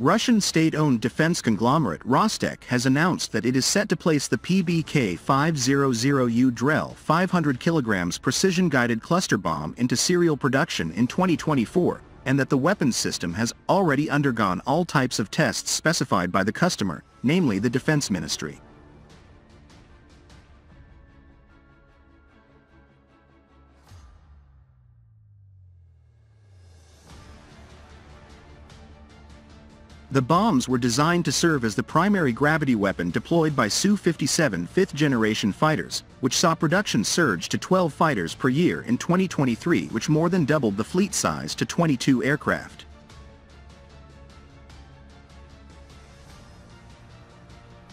Russian state-owned defense conglomerate Rostec has announced that it is set to place the PBK-500U Drel 500 kg precision-guided cluster bomb into serial production in 2024, and that the weapons system has already undergone all types of tests specified by the customer, namely the Defense Ministry. The bombs were designed to serve as the primary gravity weapon deployed by Su-57 fifth-generation fighters, which saw production surge to 12 fighters per year in 2023, which more than doubled the fleet size to 22 aircraft.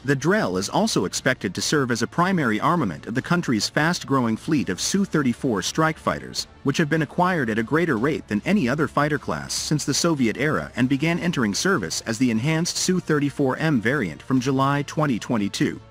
The Drel is also expected to serve as a primary armament of the country's fast-growing fleet of Su-34 strike fighters, which have been acquired at a greater rate than any other fighter class since the Soviet era and began entering service as the enhanced Su-34M variant from July 2022.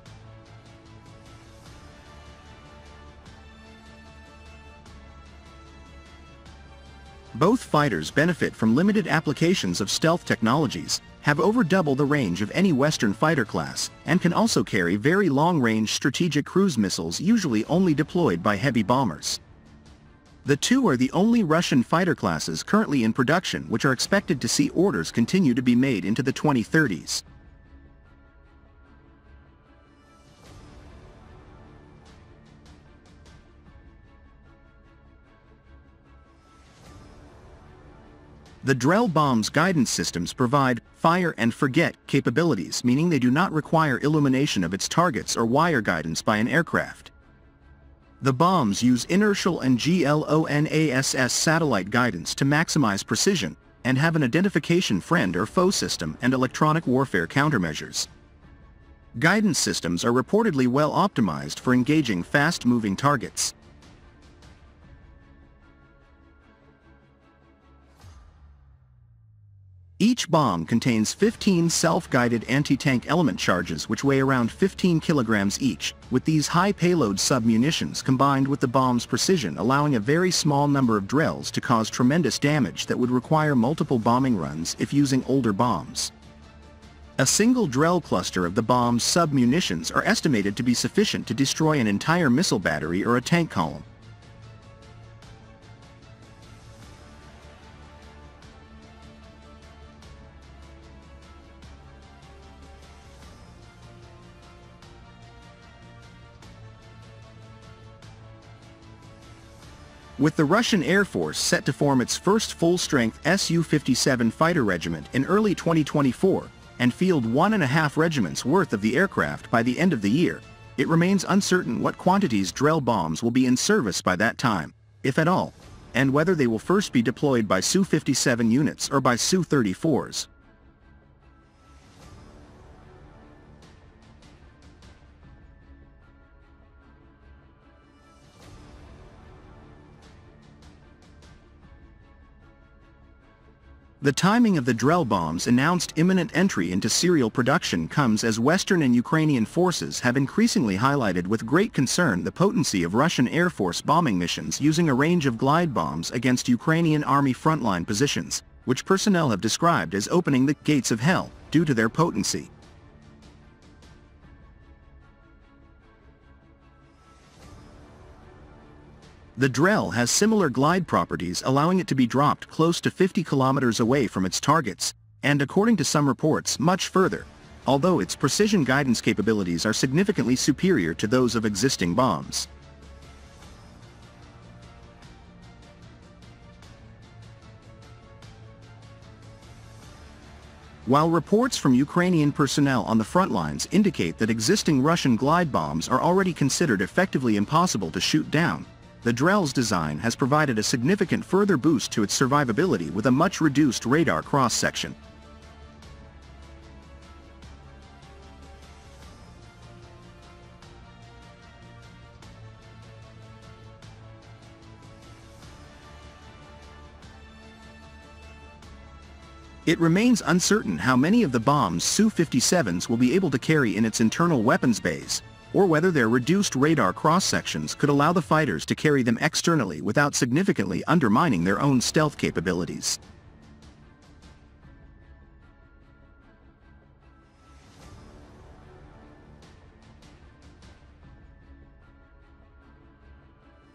Both fighters benefit from limited applications of stealth technologies, have over double the range of any Western fighter class, and can also carry very long-range strategic cruise missiles usually only deployed by heavy bombers. The two are the only Russian fighter classes currently in production which are expected to see orders continue to be made into the 2030s. The Drel bomb's guidance systems provide fire-and-forget capabilities, meaning they do not require illumination of its targets or wire guidance by an aircraft. The bombs use inertial and GLONASS satellite guidance to maximize precision, and have an identification friend or foe system and electronic warfare countermeasures. Guidance systems are reportedly well optimized for engaging fast-moving targets. Each bomb contains 15 self-guided anti-tank element charges which weigh around 15 kilograms each, with these high-payload sub-munitions combined with the bomb's precision allowing a very small number of Drels to cause tremendous damage that would require multiple bombing runs if using older bombs. A single Drel cluster of the bomb's sub-munitions are estimated to be sufficient to destroy an entire missile battery or a tank column. With the Russian Air Force set to form its first full-strength Su-57 fighter regiment in early 2024, and field 1.5 regiments worth of the aircraft by the end of the year, it remains uncertain what quantities Drel bombs will be in service by that time, if at all, and whether they will first be deployed by Su-57 units or by Su-34s. The timing of the Drel bomb's announced imminent entry into serial production comes as Western and Ukrainian forces have increasingly highlighted with great concern the potency of Russian Air Force bombing missions using a range of glide bombs against Ukrainian army frontline positions, which personnel have described as opening the gates of hell due to their potency. The Drel has similar glide properties, allowing it to be dropped close to 50 kilometers away from its targets, and according to some reports much further, although its precision guidance capabilities are significantly superior to those of existing bombs. While reports from Ukrainian personnel on the front lines indicate that existing Russian glide bombs are already considered effectively impossible to shoot down, the Drel's design has provided a significant further boost to its survivability with a much reduced radar cross-section. It remains uncertain how many of the bomb's Su-57s will be able to carry in its internal weapons bays, or whether their reduced radar cross-sections could allow the fighters to carry them externally without significantly undermining their own stealth capabilities.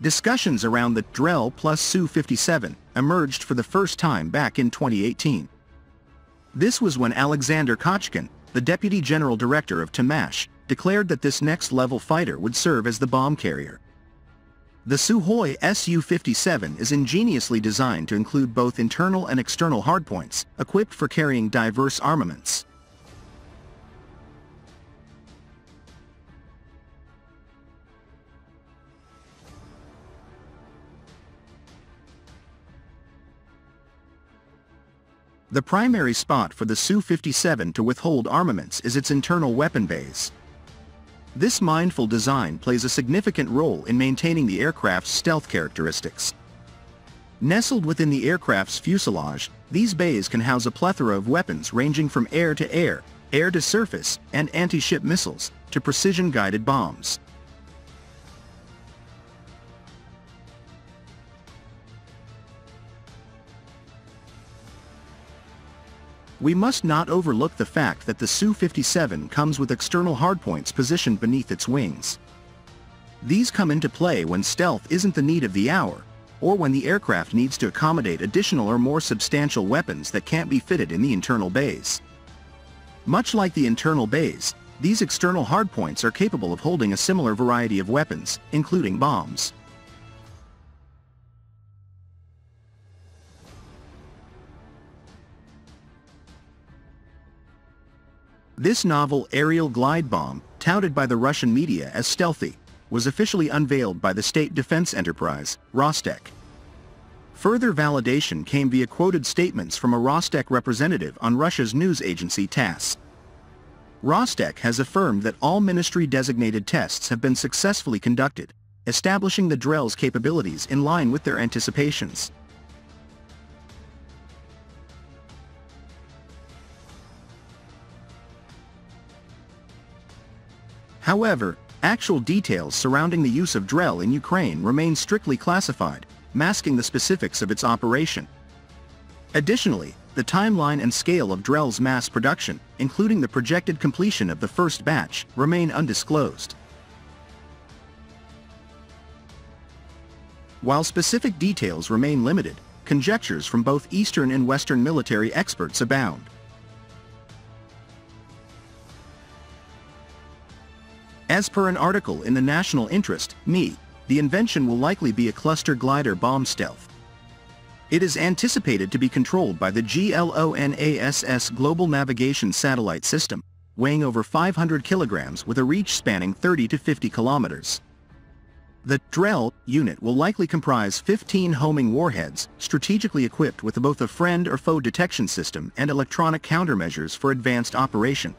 Discussions around the Drel plus Su-57 emerged for the first time back in 2018. This was when Alexander Kochkin, the Deputy General Director of TAMASH, declared that this next-level fighter would serve as the bomb carrier. The Suhoi Su-57 is ingeniously designed to include both internal and external hardpoints, equipped for carrying diverse armaments. The primary spot for the Su-57 to withhold armaments is its internal weapon bays. This mindful design plays a significant role in maintaining the aircraft's stealth characteristics. Nestled within the aircraft's fuselage, these bays can house a plethora of weapons ranging from air-to-air, air-to-surface, and anti-ship missiles, to precision-guided bombs. We must not overlook the fact that the Su-57 comes with external hardpoints positioned beneath its wings. These come into play when stealth isn't the need of the hour, or when the aircraft needs to accommodate additional or more substantial weapons that can't be fitted in the internal bays. Much like the internal bays, these external hardpoints are capable of holding a similar variety of weapons, including bombs. This novel aerial glide bomb, touted by the Russian media as stealthy, was officially unveiled by the state defense enterprise, Rostec. Further validation came via quoted statements from a Rostec representative on Russia's news agency TASS. Rostec has affirmed that all ministry-designated tests have been successfully conducted, establishing the Drel's capabilities in line with their anticipations. However, actual details surrounding the use of Drel in Ukraine remain strictly classified, masking the specifics of its operation. Additionally, the timeline and scale of Drel's mass production, including the projected completion of the first batch, remain undisclosed. While specific details remain limited, conjectures from both Eastern and Western military experts abound. As per an article in the National Interest, ME, the invention will likely be a cluster glider bomb stealth. It is anticipated to be controlled by the GLONASS Global Navigation Satellite System, weighing over 500 kilograms with a reach spanning 30 to 50 kilometers. The Drel unit will likely comprise 15 homing warheads, strategically equipped with both a friend or foe detection system and electronic countermeasures for advanced operation.